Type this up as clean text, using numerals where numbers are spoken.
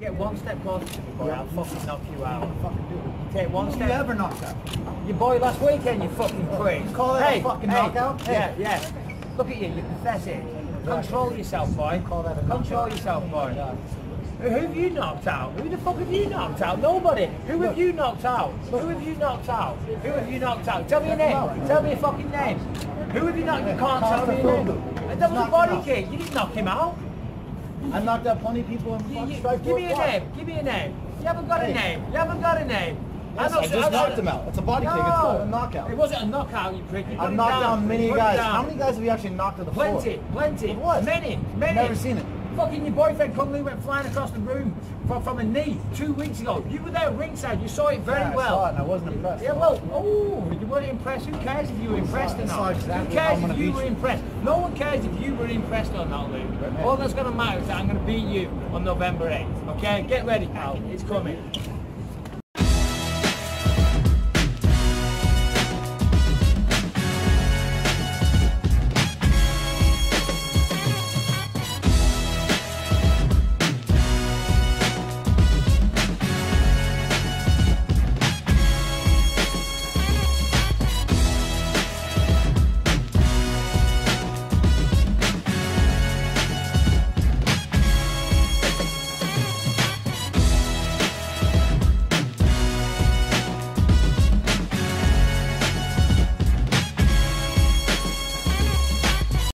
Get one step closer to me, boy, yeah. I'll fucking knock you out. Fucking do it. Take one step. You ever knocked out? Your boy last weekend, you fucking prick. You call it a fucking knockout? Hey. Yeah, yeah. Look at you, you're pathetic. Control yourself, boy. Control yourself, boy. Who have you knocked out? Who the fuck have you knocked out? Nobody. Who have you knocked out? Who have you knocked out? Who have you knocked out? Tell me your name. Tell me your fucking name. Who have you knocked out? You can't tell me your name. That was a body kick. You didn't knock him out. I knocked out plenty of people in fucking strike. Give me a name. Give me a name. You haven't got a name. You haven't got a name. I just knocked him out. It's a body kick. It's not a knockout. It wasn't a knockout, you prick. I knocked down many guys. How many guys have you actually knocked to the floor? Plenty. Plenty. What? Many. Many. Never seen it. Fucking your boyfriend Cung Le went flying across the room from a knee 2 weeks ago. You were there ringside. You saw it very well. I saw it and I wasn't impressed. Yeah, well, you weren't impressed. Who cares if you were impressed or not? Who cares if you were impressed? No one cares if you were impressed or not, Luke. All that's going to matter is that I'm going to beat you on November 8th. Okay? Get ready, pal. It's coming.